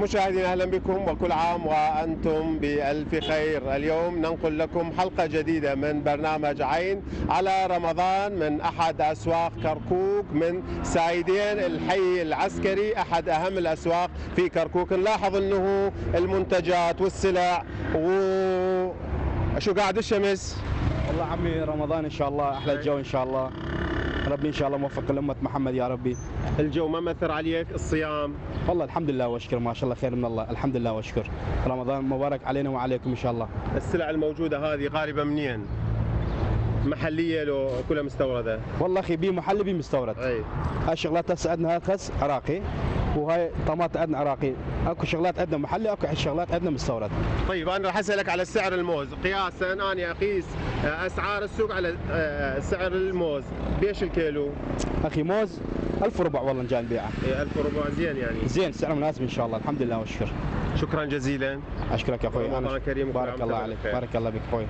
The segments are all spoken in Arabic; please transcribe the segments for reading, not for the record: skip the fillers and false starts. مشاهدينا أهلا بكم وكل عام وأنتم بألف خير. اليوم ننقل لكم حلقة جديدة من برنامج عين على رمضان من أحد أسواق كركوك من سايدين الحي العسكري، أحد أهم الأسواق في كركوك. نلاحظ أنه المنتجات والسلع شو قاعد الشمس؟ والله عمي رمضان إن شاء الله أحلى الجو إن شاء الله، ربي ان شاء الله موفق لأمة محمد يا ربي. الجو ما مثر عليك الصيام؟ والله الحمد لله واشكر، ما شاء الله خير من الله، الحمد لله واشكر. رمضان مبارك علينا وعليكم ان شاء الله. السلع الموجوده هذه غالبا منين؟ محليه لو كلها مستورده؟ والله اخي بي محلي بي مستورد. اي الشغلات هسه عندنا خس عراقي وهاي طماط عندنا عراقي، اكو شغلات عندنا محلي اكو شغلات عندنا مستورد. طيب انا راح اسالك على سعر الموز، قياسا انا اقيس اسعار السوق على سعر الموز، بيش الكيلو؟ اخي موز 1400 والله جاي نبيعه. اي 1400 زين يعني. زين سعر مناسب ان شاء الله الحمد لله والشكر. شكرا جزيلا. اشكرك يا اخوي رمضان كريم. بارك الله عليك، بارك الله بك اخوي.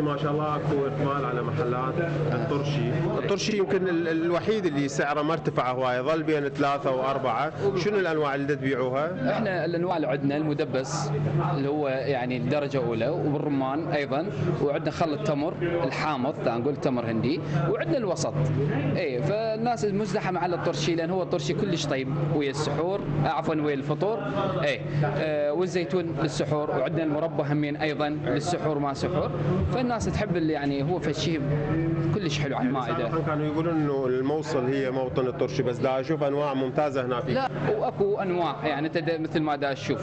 ما شاء الله اكو اقبال على محلات الترشي، الترشي يمكن الوحيد اللي سعره ما ارتفع هواي، ظل بين 3 و4، شنو الانواع اللي تبيعوها؟ احنا الانواع اللي عندنا المدبس اللي هو يعني الدرجه الاولى وبالرمان ايضا، وعندنا خل التمر الحامض نقول تمر هندي، وعندنا الوسط. اي فالناس مزدحمه على الترشي لان هو الترشي كلش طيب ويا السحور، عفوا ويا الفطور. اي والزيتون للسحور، وعندنا المربى همين ايضا للسحور ما سحور، فالناس تحب اللي يعني هو فشي كلش حلو على المائده. كانوا يقولون انه الموصل هي موطن الترشي، بس دا اشوف انواع ممتازه هنا فيك. لا واكو انواع يعني مثل ما دا اشوف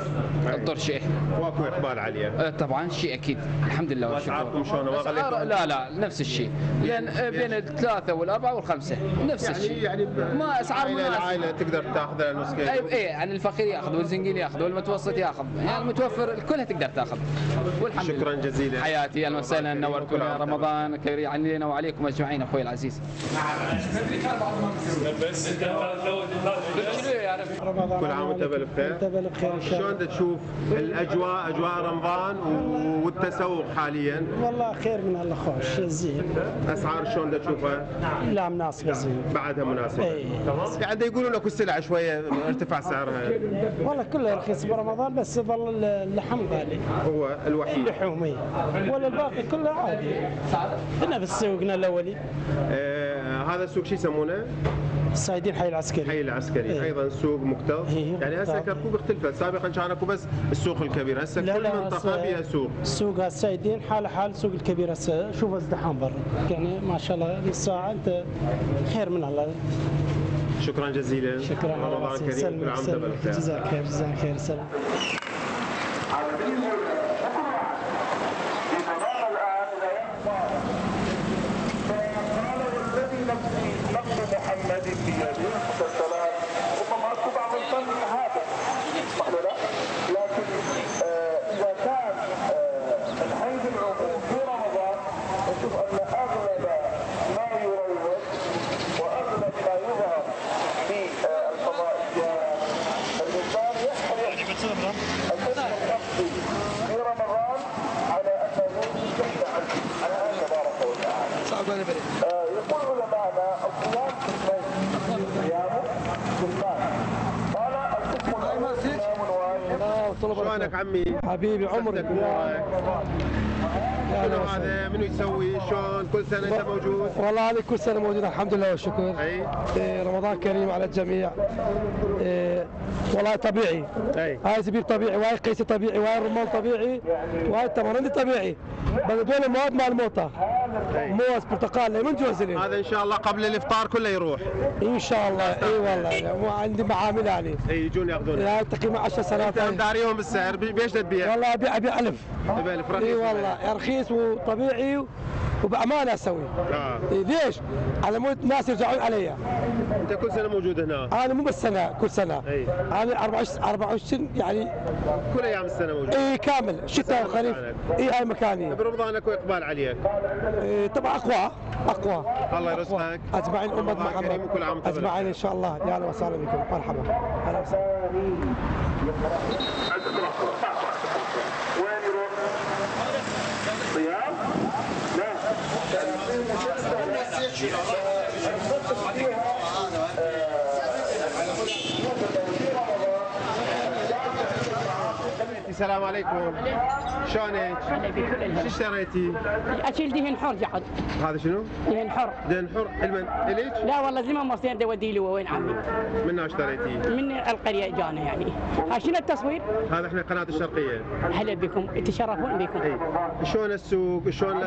الترشي واكو اقبال عليه. طبعا شيء اكيد الحمد لله والشكر. اسعاركم شلون؟ لا لا نفس الشيء، لان بين 3 و4 و5 نفس الشيء يعني ما اسعار مناسبه. العائله تقدر تاخذها نص كيلو. اي يعني الفقير ياخذ والزنقيل ياخذ والمتوسط ياخذ، يعني المتوفر كلها تقدر تاخذ والحمد لله. شكرا جزيلا حياتي، اهلا وسهلا نورتونا. رمضان كريم علينا وعليكم اجمعين اخوي العزيز. كل عام وانت بخير. شلون تشوف الاجواء، اجواء رمضان والتسوق حاليا؟ والله خير من الله خوش زين. اسعار شلون تشوفها؟ لا مناسبه زين. بعدها مناسبه. اي قاعد يقولون اكو السلع شويه ارتفع سعرها. والله كله رخيص برمضان، بس ظل اللحم غالي. هو الوحيد. اللحومي ولا الباقي كله عادي. هنا بسوقنا الاولي. هذا السوق شو يسمونه؟ السايدين حي العسكري. حي العسكري إيه؟ ايضا سوق مكتظ. إيه؟ يعني هسه كركوك اختلفت، سابقا كان اكو بس السوق الكبير، هسه كل منطقه فيها سوق. سوق السايدين حاله حال سوق الكبير، هسه شوف ازدحام برا، يعني ما شاء الله الساعه انت خير من الله. شكرا جزيلا. شكرا رمضان كريم وكل عام وانت بخير. جزاك خير. جزاك خير. سلام. يقول لنا الصيام شلونك عمي؟ حبيبي عمري شنو هذا؟ منو يسوي؟ شلون؟ كل سنة أنت موجود؟ والله علي كل سنة موجود الحمد لله والشكر. أي رمضان كريم على الجميع. والله طبيعي. أي هاي زبيب طبيعي، وهاي قيسي طبيعي، وهاي الرمان طبيعي، وهاي التمرندي طبيعي. بس هذول المواد مع الموتى. موز، برتقال، ليمون، جوز هذا إن شاء الله قبل الإفطار كله يروح. إن شاء الله. أي والله يعني عندي معامل يعني. أي يجون ياخذون. يعني تقريبا 10 سنوات. أنت مداريهم السعر بيش تبيع؟ والله أبيع 1000. تبيع 1000 رخيص. إي والله رخيص وطبيعي وبامانه اسوي. ليش؟ على مود الناس يرجعون علي. انت كل سنه موجود هنا؟ انا مو بس سنه، كل سنه. اي انا 24 يعني كل ايام السنه موجود. اي كامل شتاء وخريف. اي هاي مكاني. برمضان اكو اقبال عليك. إيه طبعا اقوى. الله يرزقك اجمعين امه محمد وكل عام اجمعين ان شاء الله. يا اهلا وسهلا بكم، مرحبا. اهلا وسهلا. وين يروح؟ صيام؟ لا السلام عليكم. شلونك؟ شو اشتريتي؟ اشيل دهن حر جحد. هذا شنو؟ دهن حر. دهن حر لمن؟ اليك؟ لا والله زمان مرتين دودي له وين عمي؟ من اشتريتيه؟ من القريه اجانا يعني. ها شنو التصوير؟ هذا احنا قناه الشرقيه. هلا بكم، يتشرفون بكم. اي شلون السوق؟ شلون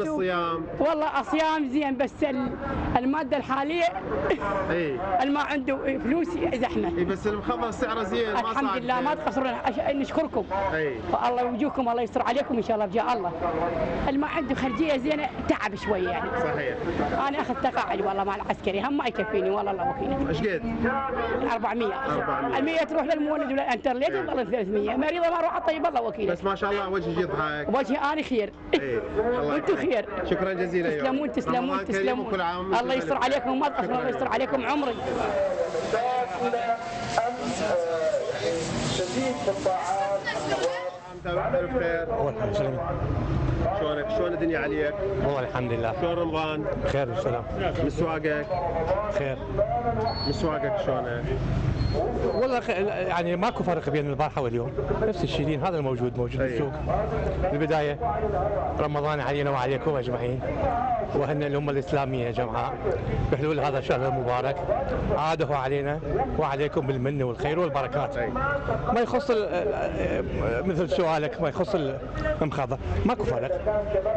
الصيام؟ والله الصيام زين بس الماده الحاليه اي الما عنده فلوس زحمه. اي بس المخفض سعره زين ما صار. الحمد لله ما تقصرون نشكركم. الله يوجهكم، الله يستر عليكم ان شاء الله بجاه الله. اللي ما عنده خرجيه زينه تعب شويه يعني. صحيح. انا اخذت تقاعد والله مع العسكري هم ما يكفيني والله الله وكيلك. ايش قد؟ 400. ال 100 تروح للمولد وللانترنت والله 300. مريضه ما اروح اطيب الله وكيلك. بس ما شاء الله وجهك يضحك. وجهي انا خير. اي وانتم خير. شكرا جزيلا. تسلمون تسلمون تسلمون. الله يستر عليكم ما تقصرون. الله يستر عليكم عمري. شديد في الطاعات. عامل بخير. والحمد لله. شلونك؟ شلون الدنيا عليك؟ والله الحمد لله. شلون رمضان؟ بخير والسلام. مسواقك؟ بخير. مسواقك شلونه؟ والله يعني ماكو فرق بين البارحه واليوم، نفس الشيء هذا الموجود موجود بالسوق. بالبدايه رمضان علينا وعليكم اجمعين، وهن الامه الاسلاميه يا جماعه بحلول هذا الشهر المبارك عاده علينا وعليكم بالمن والخير والبركات. ما يخص مثل سؤالك ما يخص المخاضه، ماكو فرق،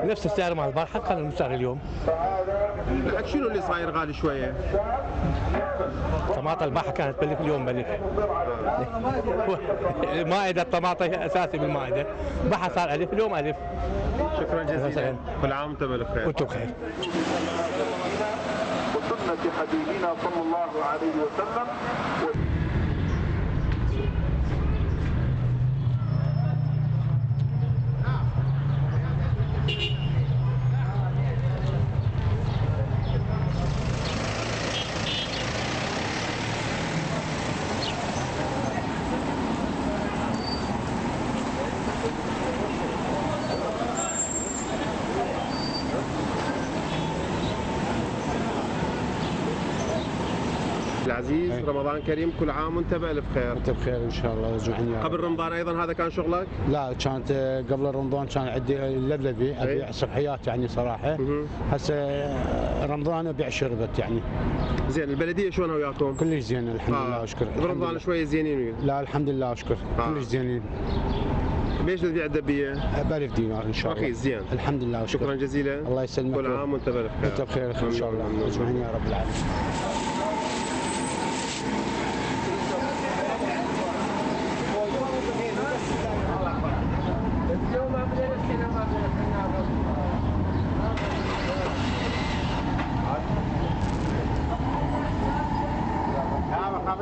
نفس السعر مال البارحه كان سعر اليوم. شنو اللي صاير غالي شويه؟ طماطم البارحه كانت بلك اليوم ملك. المائدة الطماطم أساسي بالمائدة بحث صار 1000 اليوم 1000. شكرا جزيلا. كل عام وأنتم بخير. وأنتم بخير. وسنة حبيبنا صلى الله عليه وسلم. العزيز رمضان كريم، كل عام وانت بالف خير. انت بخير ان شاء الله وجوعين يا رب. قبل رمضان ايضا هذا كان شغلك؟ لا كانت قبل رمضان كان عندي اللبلبي ابيع صبحيات يعني صراحه. هسه رمضان ابيع شربت يعني. زين البلديه شلون وياكم؟ كلش زين الحمد لله اشكر. برمضان شويه زينين؟ لا الحمد لله اشكر كلش زينين. بيش تبيع الدبيه؟ ب1000 دينار ان شاء الله. رخيص زين. الحمد لله وشكر. شكرا جزيلا. الله يسلمك. كل عام وانت بالف خير. انت بخير ان شاء الله وجوعين يا رب العالمين.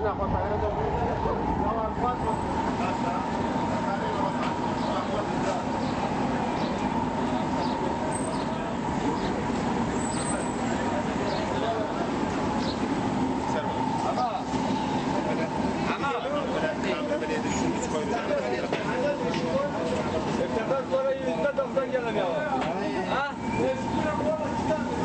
Let's go.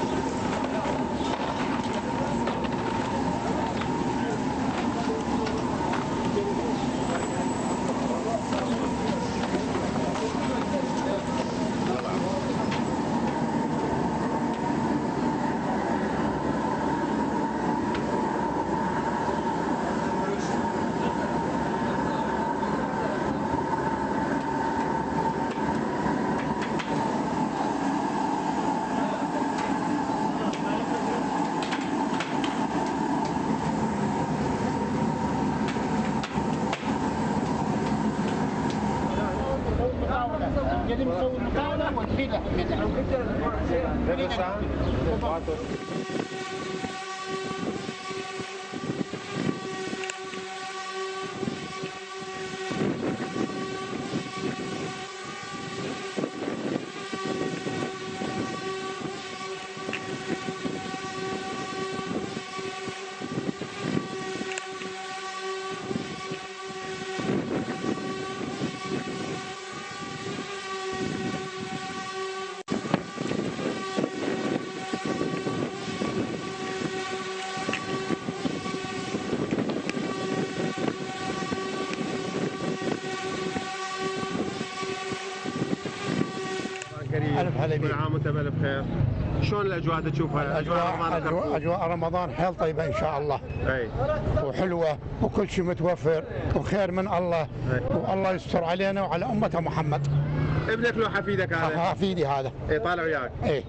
لازم نسوي مقاولة ونحيدها في الميزان. كل عام وانت بخير. شلون الاجواء تشوفها؟ اجواء رمضان حيل طيبه ان شاء الله. اي وحلوه وكل شيء متوفر وخير من الله. والله يستر علينا وعلى امه محمد. ابنك لو حفيدك هذا؟ حفيدي هذا. اي طالع وياك. اي.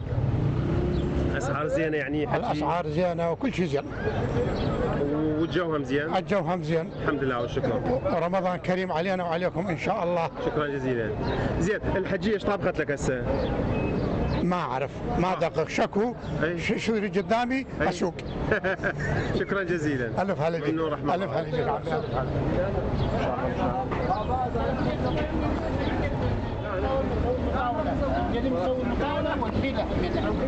اسعار زينه يعني حكي. الاسعار زينه وكل شيء زين. والجو هم زين؟ الجو هم زين. الحمد لله والشكر. رمضان كريم علينا وعليكم ان شاء الله. شكرا جزيلا. زين، الحجيه ايش طابخت لك هسه؟ ما اعرف، ما دقق، شكو شو يريد قدامي اسوق. شكرا جزيلا. الف هلا بك. الف هلا بك. لازم نسوي مقاولة ونحيدها في الميزان.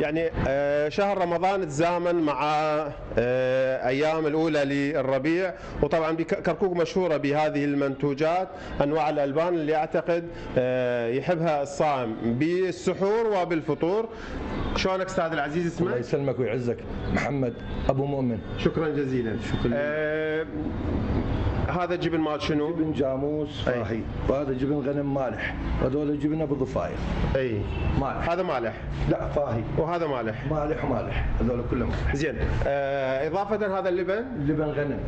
يعني شهر رمضان تزامن مع ايام الاولى للربيع، وطبعا كركوك مشهوره بهذه المنتوجات انواع الالبان اللي اعتقد يحبها الصائم بالسحور وبالفطور. شلونك استاذ العزيز اسمك؟ الله يسلمك ويعزك. محمد ابو مؤمن. شكرا جزيلا. شكرا. هذا جبن مال شنو؟ جبن جاموس فاحي، وهذا جبن غنم مالح، وهذول جبن ابو ضفاير. اي مالح. هذا مالح؟ لا فاهي. وهذا مالح؟ مالح ومالح، هذول كلهم مالح. زين، اضافة هذا اللبن؟ لبن غنم.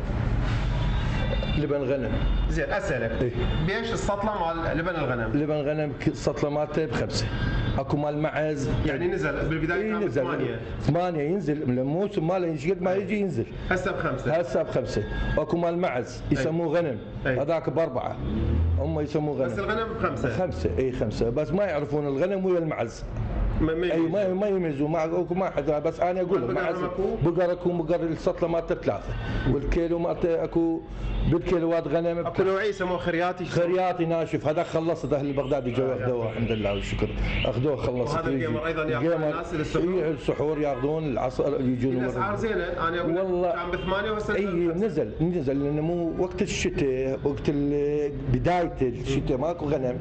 لبن غنم. زين اسالك، بيش السطلة مال لبن الغنم؟ لبن غنم السطلة مالته ب5. اكو مال معز يعني نزل بالبدايه كان 8 ينزل من الموسم ماله ايش قد ما يجي ينزل. هسه ب5. هسه ب5. اكو مال معز يسموه غنم، هذاك ب4. هم يسموه غنم بس الغنم ب5. 5 اي 5 بس ما يعرفون الغنم ويا المعز. ما يميزوا. ما حد، بس انا اقول بقر اكو بقر السطله مالته 3، والكيلو مالته اكو بالكيلوات غنم. اكو نوعيه يسموه خرياتي. خرياتي ناشف، هذاك خلصت اهل بغداد اجوا اخذوه الحمد لله والشكر، اخذوه خلصت. وهذا الجمر ايضا ياخذون الناس للسحور، ياخذون العصر يجون. الاسعار زينه انا والله كان ب8 وهسه اي نزل لانه مو وقت الشتاء، وقت بدايه الشتاء ماكو غنم.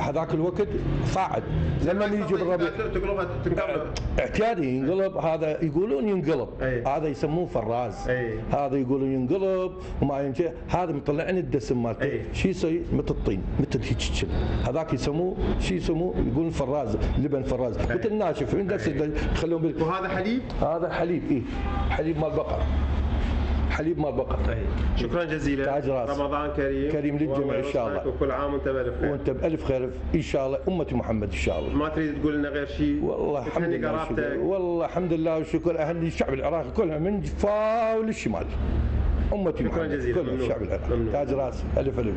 هذاك الوقت صاعد لما يجي بالربيع تقلبها تنقلب اعتيادي ينقلب. هذا يقولون ينقلب، هذا يسموه فراز، هذا يقولون ينقلب وما يمشي. هذا مطلعني الدسم مالته شو يسوي مثل الطين مثل هيك. هذاك يسموه شو يسموه؟ يقولون فراز، لبن فراز مثل الناشف يخلون بالك. وهذا حليب، هذا حليب اي حليب مال بقره، حليب مال بقر. شكرا جزيلا، رمضان كريم كريم للجميع ان شاء الله، وكل عام وانت بالف خير. وانت بالف خير ان شاء الله، امه محمد ان شاء الله. ما تريد تقول لنا غير شيء؟ والله الحمد لله، والله الحمد لله والشكر. اهل الشعب العراقي كلها من جفاو للشمال، امه محمد كل الشعب العراقي. تاج راس، الف الف.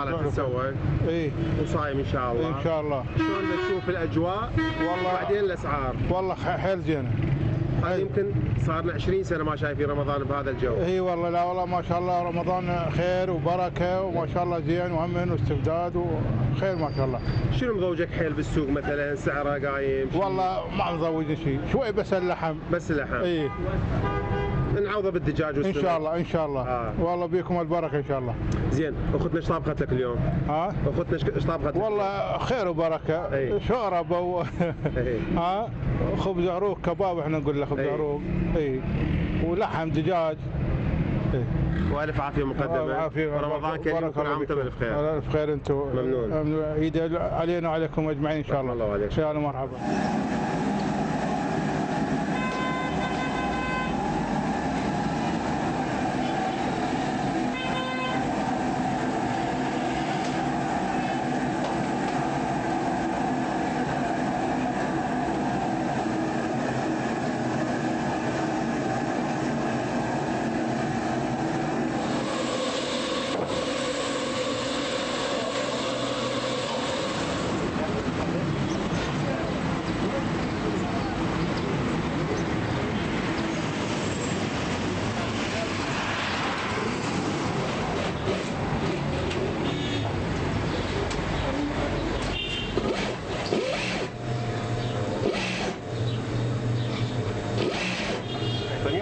طالع تتسوق اي وصايم ان شاء الله. ان شاء الله. شلون تشوف الاجواء وبعدين الاسعار؟ والله حيل زينه. هذا يمكن صار لنا 20 سنه ما شايفين رمضان بهذا الجو. اي والله، لا والله ما شاء الله رمضان خير وبركه وما شاء الله زين وهم واستبداد وخير ما شاء الله. شنو مزوجك حيل بالسوق مثلا؟ سعره قايم؟ والله ما مزوجني شيء، شوي بس اللحم. بس اللحم؟ اي. نعوضه بالدجاج والسمك ان شاء الله. ان شاء الله. والله بيكم البركه ان شاء الله. زين، اخوتنا ايش طابخت لك اليوم؟ ها؟ اخوتنا ايش طابخت لك؟ والله خير وبركه، شوربه و ها خبز عروق، كباب احنا نقول له خبز عروق، ولحم دجاج. والف عافيه مقدمه، عافية. رمضان كريم وكل عام وانتم بالف خير. الف خير انتم، ممنون. يدعي علينا وعليكم اجمعين ان شاء الله. الله عليك. ان شاء الله، مرحبا.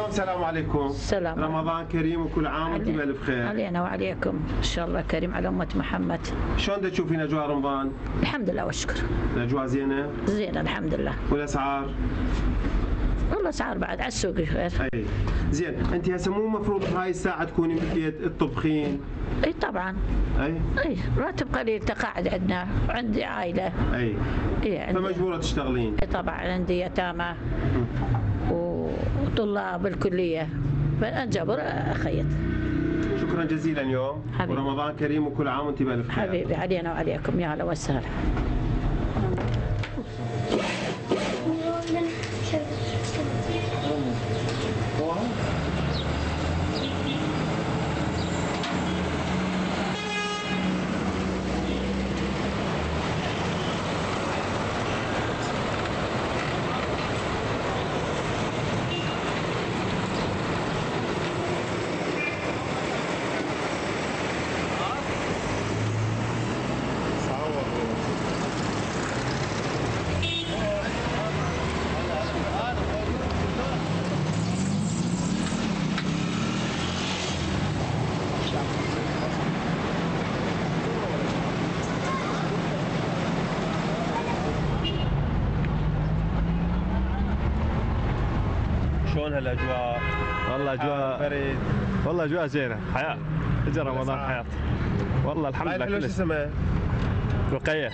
السلام عليكم. السلام. رمضان كريم وكل عام وانتم بألف خير. علينا وعليكم، ان شاء الله كريم على امة محمد. شلون تشوفين اجواء رمضان؟ الحمد لله والشكر. الاجواء زينة؟ زينة الحمد لله. والاسعار؟ والله اسعار بعد على السوق خير. اي زين، انت هسه مو المفروض بهاي الساعة تكوني بالبيت تطبخين؟ اي طبعا. اي راتب قليل تقاعد عندنا وعندي عائلة. اي عندي. فمجبورة تشتغلين؟ اي طبعا، عندي يتامى وطلاب بالكلية، فأنجبر أخيط. شكرا جزيلا اليوم، ورمضان كريم وكل عام وانت بألف خير. حبيبي علينا وعليكم، يا هلا وسهلا. هالاجواء والله اجواء، والله اجواء زينه، حياه اجى رمضان حياه والله الحمد لله. كلش شو اسمها؟ رقيه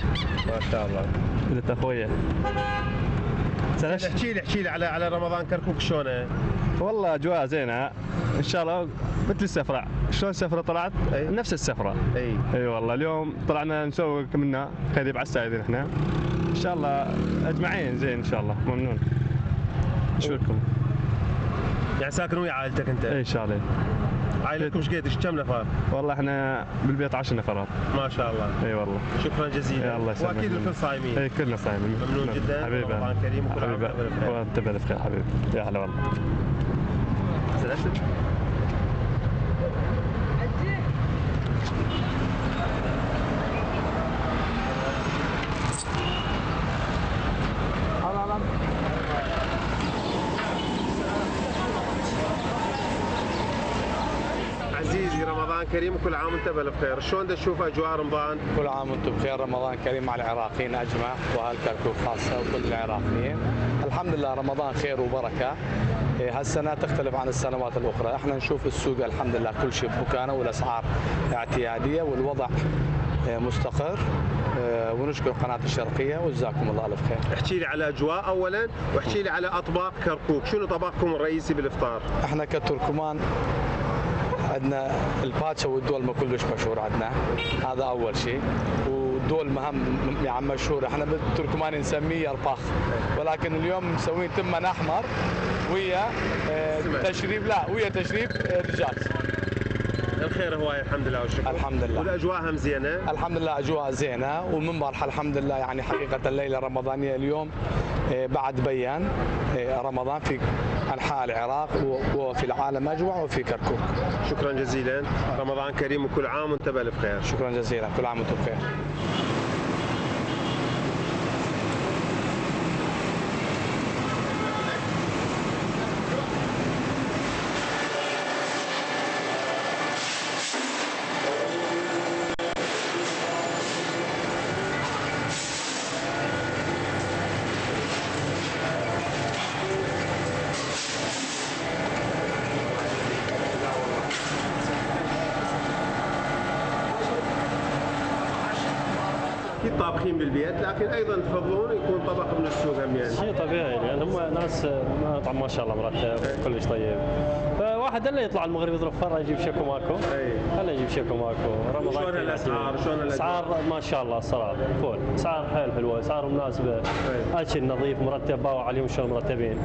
ما شاء الله، بنت اخويا. سنه. احكي لي على رمضان كركوك شلونه؟ والله اجواء زينه ان شاء الله مثل السفره، شلون السفره طلعت؟ أي. نفس السفره. اي والله اليوم طلعنا نسوي منا كذب على السائدين احنا. ان شاء الله اجمعين زين ان شاء الله ممنون. شكرا. يعني ساكن ويا عائلتك انت؟ اي ان شاء الله. عائلتكم ايش قد كم نفر؟ والله احنا بالبيت 10 نفرات. ما شاء الله. اي والله. شكرا جزيلا. الله يسلمك. واكيد الكل صايمين. اي كلنا صايمين. ممنون جدا. حبيبي رمضان كريم وكل عام وانت بألف خير حبيبي. يا هلا والله. عزيزي رمضان كريم وكل عام وانت بالف خير، شلون تشوف اجواء رمضان؟ كل عام وانتم بخير، رمضان كريم مع العراقيين اجمع واهل كركوك خاصه وكل العراقيين. الحمد لله رمضان خير وبركه. هالسنه تختلف عن السنوات الاخرى، احنا نشوف السوق الحمد لله كل شيء بمكانه والاسعار اعتياديه والوضع مستقر. ونشكر قناة الشرقية وجزاكم الله ألف خير. احكي لي على أجواء أولاً واحكي لي على أطباق كركوك، شنو طبقكم الرئيسي بالإفطار؟ احنا كتركمان عندنا الباتشا والدولمة كلش مشهور عندنا، هذا أول شيء. والدولمة هم يعني مشهورة، احنا بالتركمان نسميه يرباخ، ولكن اليوم مسوين تمن أحمر ويا تشريب لا ويا تشريب دجاج. الخير هواي الحمد لله والشكر. الحمد لله. والاجواء هم زينه؟ الحمد لله اجواء زينه ومنبرحه الحمد لله، يعني حقيقه الليله الرمضانيه اليوم بعد بيان رمضان في انحاء العراق وفي العالم اجمع وفي كركوك. شكرا جزيلا، رمضان كريم وكل عام وانت بالف خير. شكرا جزيلا، كل عام وانتم بخير. اكيد طابخين بالبيت لكن ايضا تفضلون يكون طبق من السوق هم يعني. شيء طبيعي يعني هم ناس مطعم ما شاء الله مرتب كلش طيب. فواحد الا يطلع المغرب يضرب برا يجيب شكو ماكو. الا يجيب شكو ماكو. رمضان شلون الاسعار؟ شلون الاسعار؟ ما شاء الله الصراحه فول، اسعار حيل حلوه، اسعار مناسبه. اكل نظيف مرتب باو عليهم شلون مرتبين.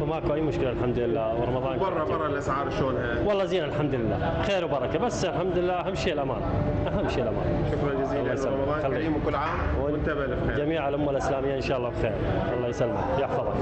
فماكو اي مشكله الحمد لله ورمضان. برا الاسعار شلونها؟ والله زين الحمد لله، خير وبركه، بس الحمد لله اهم شيء الامان. اهم شيء الامان. شكرا جزيلا، رمضان كريم وكل عام وانت بالف خير. جميع الامه الاسلاميه ان شاء الله بخير، الله يسلمك، يحفظك.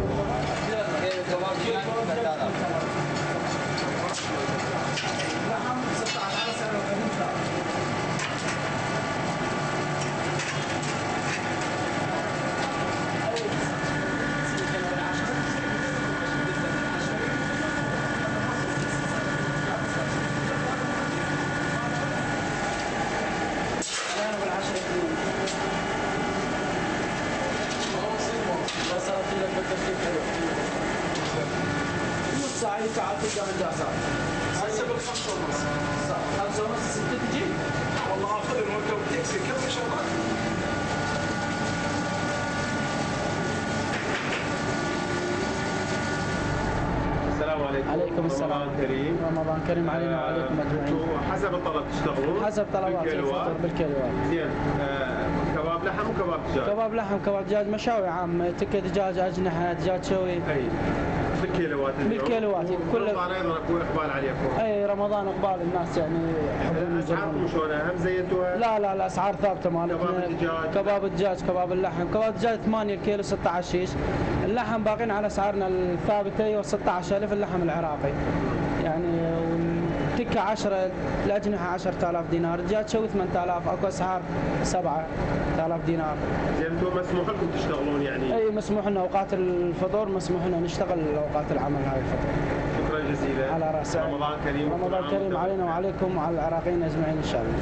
السلام عليكم. عليكم السلام. رمضان كريم. رمضان كريم علينا وعليكم اجمعين. حسب الطلب تشتغلون؟ حسب طلبات الفطور بالكيلوات. زين. كباب لحم وكباب دجاج. كباب لحم، كباب دجاج، مشاوي عامة، تكة دجاج، اجنحة، دجاج شوي. اي. بالكيلوات بالكيلوات كل رمضان ايضا اكو اقبال عليكم. اي رمضان اقبال الناس يعني يحبون. اسعاركم شلون هم زيتوها؟ لا الاسعار ثابته مالتنا. كباب الدجاج، كباب الدجاج، كباب اللحم، كباب الدجاج 8 الكيلو 16 شيش، اللحم باقين على اسعارنا الثابته و 16000 اللحم العراقي يعني، والتكه 10 الاجنحه 10000 دينار، الدجاج شوي 8000 اكو اسعار 7000 دينار. زين انتم مسموح لكم تشتغلون يعني؟ اي مسموح لنا اوقات الفطور، مسموح لنا نشتغل اوقات العمل هاي الفتره. شكرا جزيلا. على راسي. رمضان كريم. رمضان كريم علينا وعليكم وعلى العراقيين اجمعين ان شاء الله.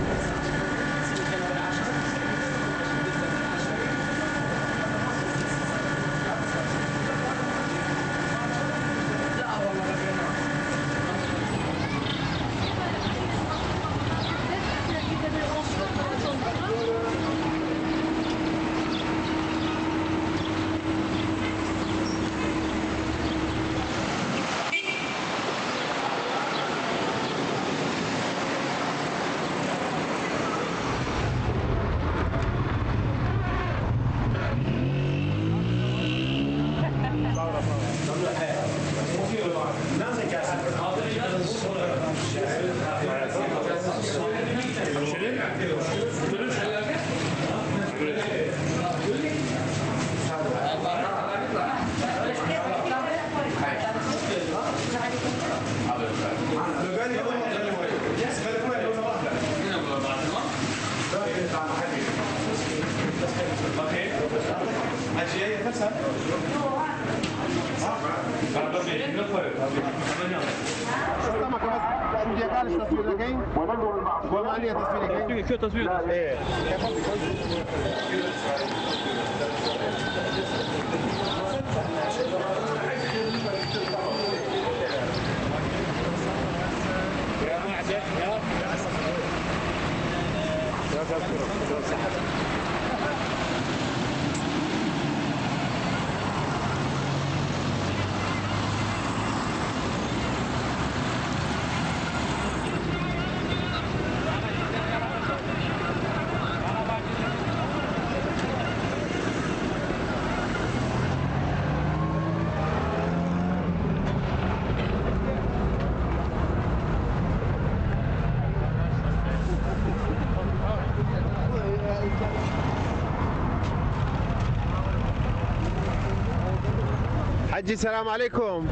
حجي السلام عليكم.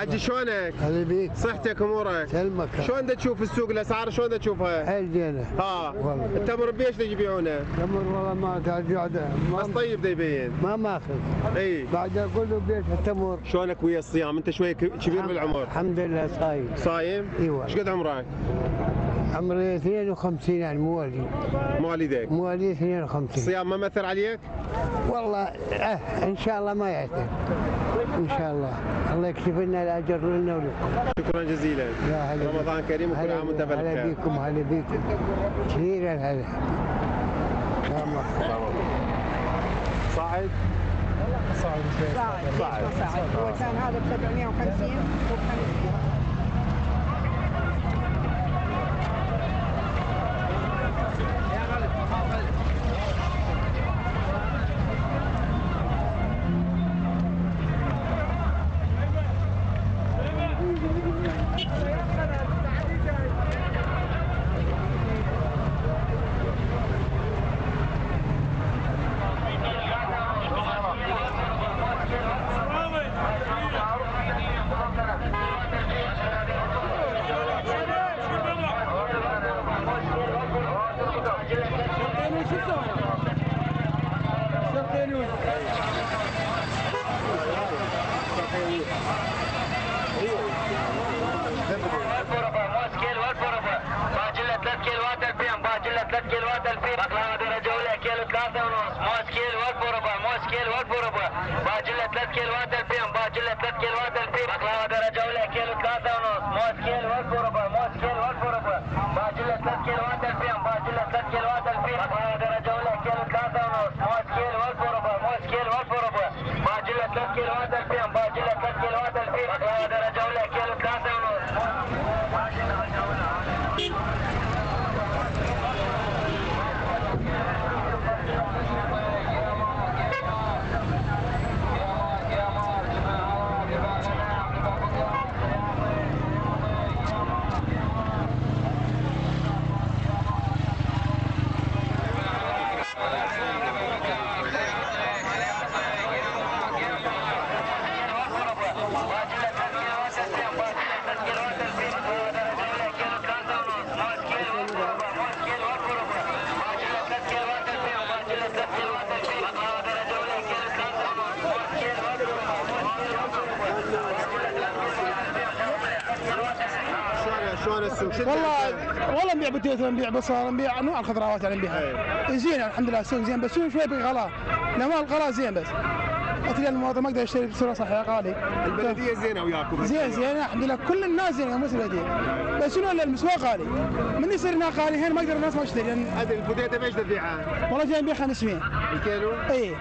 حجي شلونك؟ حبيبي صحتك امورك؟ سلمك. شلون تشوف السوق الاسعار شلون تشوفها؟ حيل زينه. ها والله. انت مربي ايش تبيعونه؟ تمر والله ما قاعد بس طيب يبين. ما ماخذ. اي. بعد اقول له بيت التمر. شلونك ويا الصيام؟ انت شوي كبير بالعمر. الحمد لله صايم. صايم؟ ايوه. ايش قد عمرك؟ عمري 52 يعني مواليد. مواليدك؟ مواليد 52. الصيام ما مأثر عليك؟ والله ان شاء الله ما يأثر. ان شاء الله، الله يكتب لنا الاجر لنا ولكم. شكرا جزيلا. رمضان كريم وكل عام وانت بخير. هلا بيكم هلا بيكم. كثير هلا. صاعد؟ صاعد صاعد صاعد هو كان هذا ب 750 و50. والله نبيع بطيخ نبيع بصل نبيع انواع الخضروات يعني نبيعها زين الحمد لله السوق زين بس شوي بالغلاء نوع الغلاء زين بس اتري المواطن ما اقدر اشتري بصوره صحيحه غالي البلديه زينه وياكم زين الحمد لله كل الناس زينه مو البلديه بس شنو الاسواق غالي من يصير هنا غالي هنا ما اقدر الناس ما تشتري يعني ادري البطيخه بايش تبيعها والله جاي نبيع 500 الكيلو اي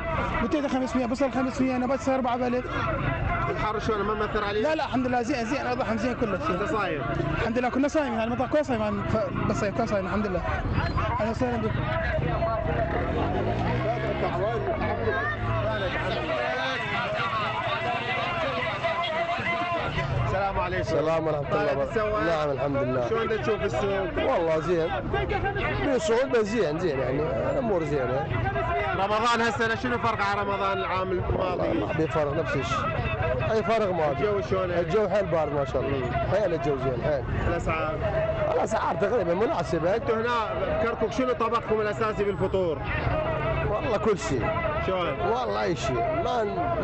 بطيخه 500 بصل 500 نبات 4000 الحر شلون ما مأثر عليك؟ لا الحمد لله زين اضحى زين كله انت صايم؟ الحمد لله كنا صايمين يعني المطعم كله صايم بس كان صايم الحمد لله انا صايم بكم السلام عليكم السلام ورحمه الله وبركاته نعم الحمد لله شلون تشوف السوق؟ والله زين بالصعوبة زين يعني الامور زينه رمضان هالسنه شنو فرق عن رمضان العام الماضي؟ ما في فرق نفس الشيء اي فرق ما الجو شلون الجو حيل بارد ما شاء الله حيل الجو زين حيل الاسعار تقريبا مناسبه انتم هنا بكركوك شنو طبقكم الاساسي بالفطور؟ والله كل شيء شلون؟ والله شيء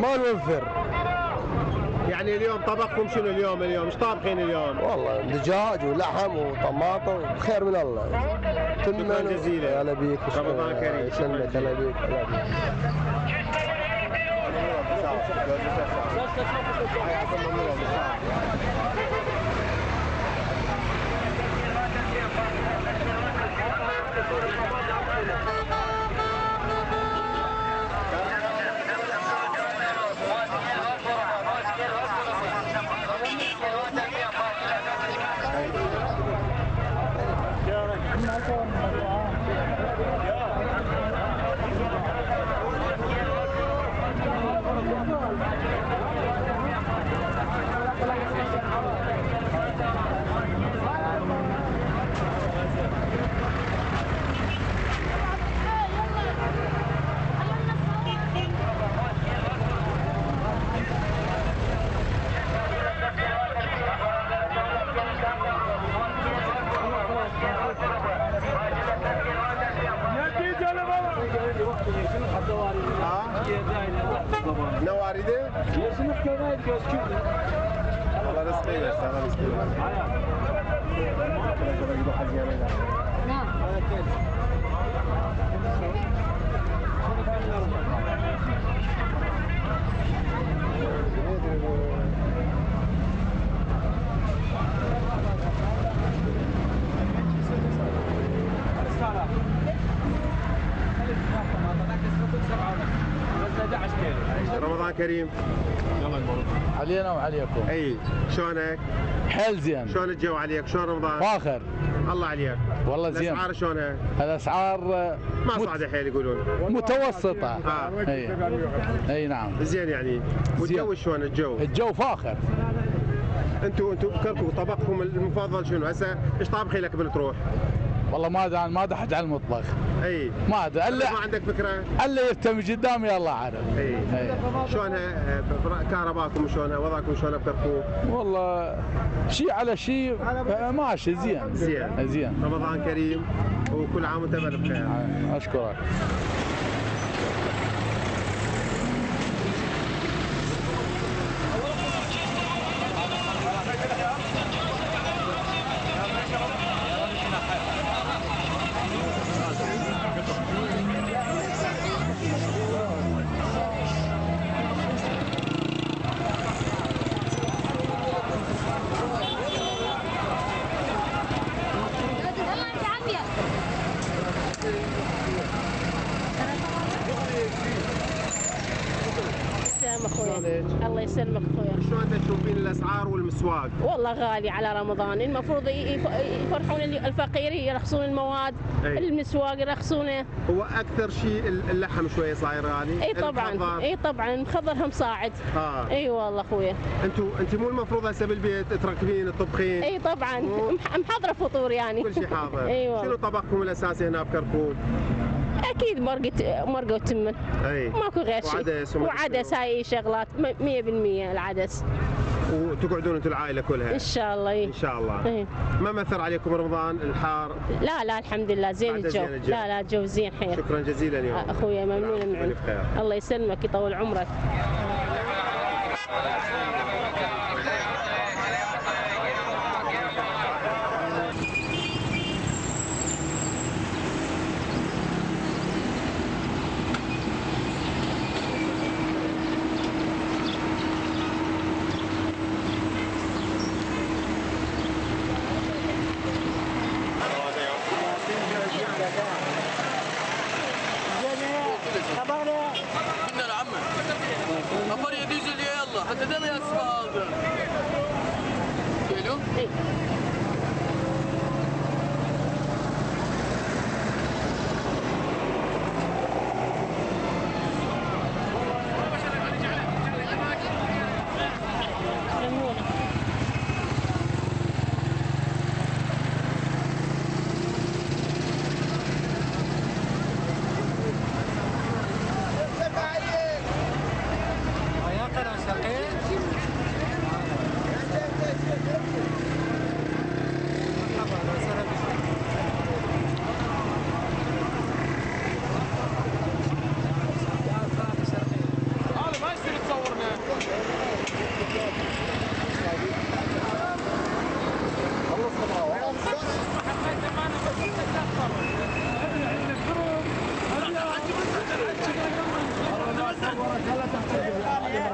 ما نوفر. يعني اليوم طبخكم شنو اليوم؟ ايش طابخين اليوم؟ والله دجاج ولحم وطماطم وخير من الله. شكرا جزيلا. هلا بيك. رمضان كريم. يسلمك. هلا بيك. رمضان كريم. يلا نمر علينا وعليكم. اي شلونك؟ حيل زين. شلون الجو عليك؟ شلون رمضان؟ فاخر. الله عليك. والله زين. الاسعار شلونها؟ الاسعار ما صعده حيل يقولون. متوسطه. اي نعم. زين يعني. والجو شلون الجو؟ الجو فاخر. انتم بكركوك طبقكم المفضل شنو؟ هسه ايش طابخي لك بنتروح؟ والله ما دحت على المطبخ. اي ما ادري الا ما عندك فكره الا يرتمي قدامي الله عارف. اي شلونها كهرباكم شلونها وضعكم شلون بكركوك؟ والله شيء على شيء ماشي زين زين زين. رمضان كريم وكل عام وانت بالف خير. اشكرك. الله يسلمك اخويا. شلون تشوفين الاسعار والمسواق؟ والله غالي على رمضان، المفروض يفرحون الفقير يرخصون المواد، المسواق يرخصونه. هو اكثر شيء اللحم شويه صاير غالي. اي طبعا اي طبعا مخضرها مصاعد. اي والله اخويا. انت مو المفروض هسه بالبيت تركبين تطبخين؟ اي طبعا محضره فطور يعني. كل شيء حاضر. اي والله. شنو طبقكم الاساسي هنا بكركوك؟ اكيد مرقه وتمن. اي ماكو غير شيء. وعدس هاي شغلات 100% العدس. وتقعدون انتم العائله كلها؟ ان شاء الله. اي ان شاء الله. اي ما مثر عليكم رمضان الحار؟ لا لا الحمد لله زين الجو. لا لا الجو زين حيل. شكرا جزيلا اليوم. اخويا ممنونه منك. الله يسلمك يطول عمرك.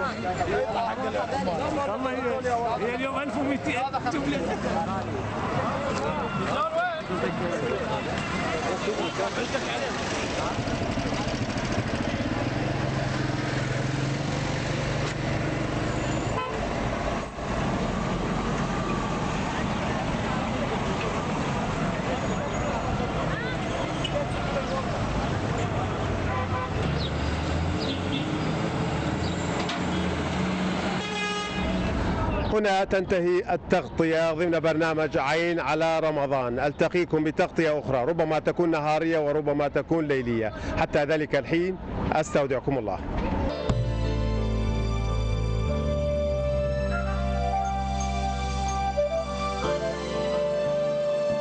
والله هي اليوم 1200 جمله. هنا تنتهي التغطية ضمن برنامج عين على رمضان. ألتقيكم بتغطية أخرى ربما تكون نهارية وربما تكون ليلية. حتى ذلك الحين أستودعكم الله.